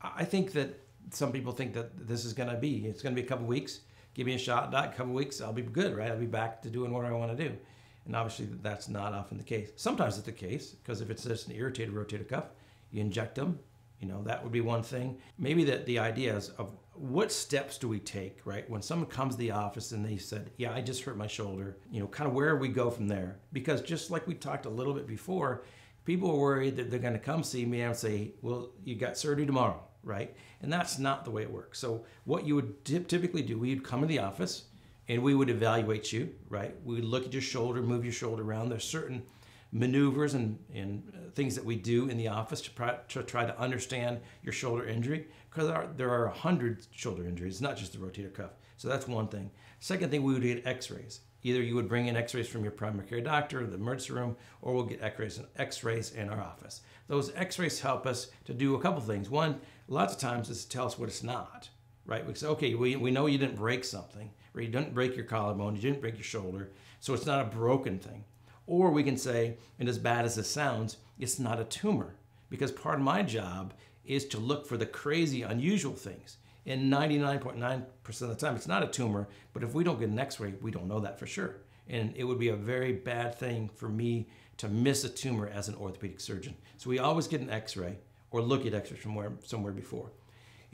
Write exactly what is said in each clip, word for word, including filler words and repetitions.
I think that some people think that this is going to be, it's going to be a couple weeks, give me a shot, not a couple weeks, I'll be good, right? I'll be back to doing what I want to do. And obviously that's not often the case. Sometimes it's the case, because if it's just an irritated rotator cuff, you inject them, you know, that would be one thing. Maybe that the idea is of what steps do we take, right? When someone comes to the office and they said, yeah, I just hurt my shoulder, you know, kind of where we go from there. Because just like we talked a little bit before, people are worried that they're going to come see me and say, well, you got surgery tomorrow, right? And that's not the way it works. So what you would typically do, we'd come to the office and we would evaluate you, right? We would look at your shoulder, move your shoulder around. There's certain maneuvers and, and things that we do in the office to, try, to try to understand your shoulder injury, because there are a hundred shoulder injuries, not just the rotator cuff. So that's one thing. Second thing, we would get x-rays. Either you would bring in x-rays from your primary care doctor, the emergency room, or we'll get x-rays and x-rays in our office. Those x-rays help us to do a couple things. One, lots of times it's to tell us what it's not, right? We say, okay, we, we know you didn't break something, or you didn't break your collarbone, you didn't break your shoulder, so it's not a broken thing. Or we can say, and as bad as this sounds, it's not a tumor, because part of my job is to look for the crazy, unusual things. And ninety-nine point nine percent of the time, it's not a tumor, but if we don't get an x-ray, we don't know that for sure. And it would be a very bad thing for me to miss a tumor as an orthopedic surgeon. So we always get an x-ray or look at x-rays from where, somewhere before.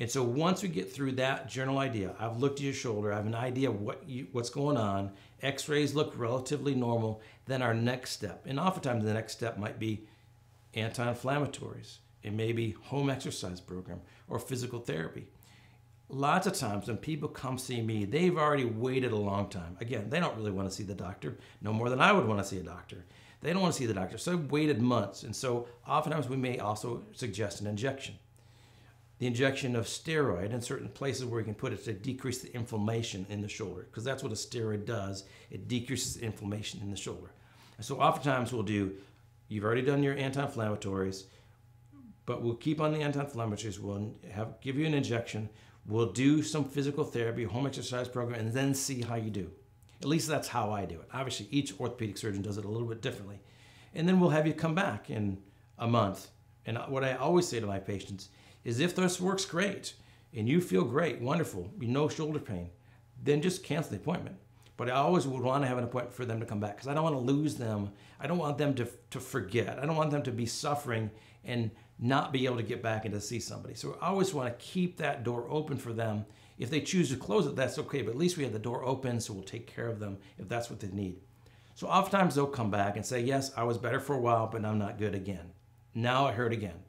And so once we get through that general idea, I've looked at your shoulder, I have an idea of what you, what's going on, x-rays look relatively normal, then our next step, and oftentimes the next step might be anti-inflammatories, and maybe home exercise program or physical therapy. Lots of times when people come see me, they've already waited a long time. Again, they don't really want to see the doctor, no more than I would want to see a doctor. They don't want to see the doctor, so they've waited months. And so oftentimes we may also suggest an injection. The injection of steroid in certain places where you can put it to decrease the inflammation in the shoulder, because that's what a steroid does. It decreases inflammation in the shoulder. And so oftentimes we'll do, you've already done your anti-inflammatories, but we'll keep on the anti-inflammatories. We'll have, give you an injection. We'll do some physical therapy, home exercise program, and then see how you do. At least that's how I do it. Obviously, each orthopedic surgeon does it a little bit differently. And then we'll have you come back in a month. And what I always say to my patients is, if this works great and you feel great, wonderful, you know, shoulder pain, then just cancel the appointment. But I always would want to have an appointment for them to come back, because I don't want to lose them. I don't want them to, to forget. I don't want them to be suffering and not be able to get back and to see somebody. So I always want to keep that door open for them. If they choose to close it, that's okay, but at least we have the door open, so we'll take care of them if that's what they need. So oftentimes they'll come back and say, yes, I was better for a while, but I'm not good again. Now I hurt again.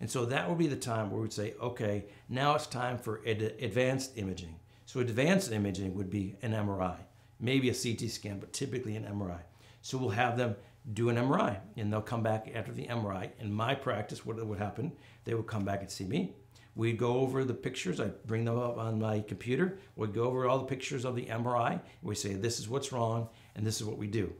And so that would be the time where we'd say, okay, now it's time for ad advanced imaging. So advanced imaging would be an M R I, maybe a C T scan, but typically an M R I. So we'll have them do an M R I, and they'll come back after the M R I. In my practice, what would happen, they would come back and see me. We'd go over the pictures. I'd bring them up on my computer. We'd go over all the pictures of the M R I. We say, this is what's wrong, and this is what we do.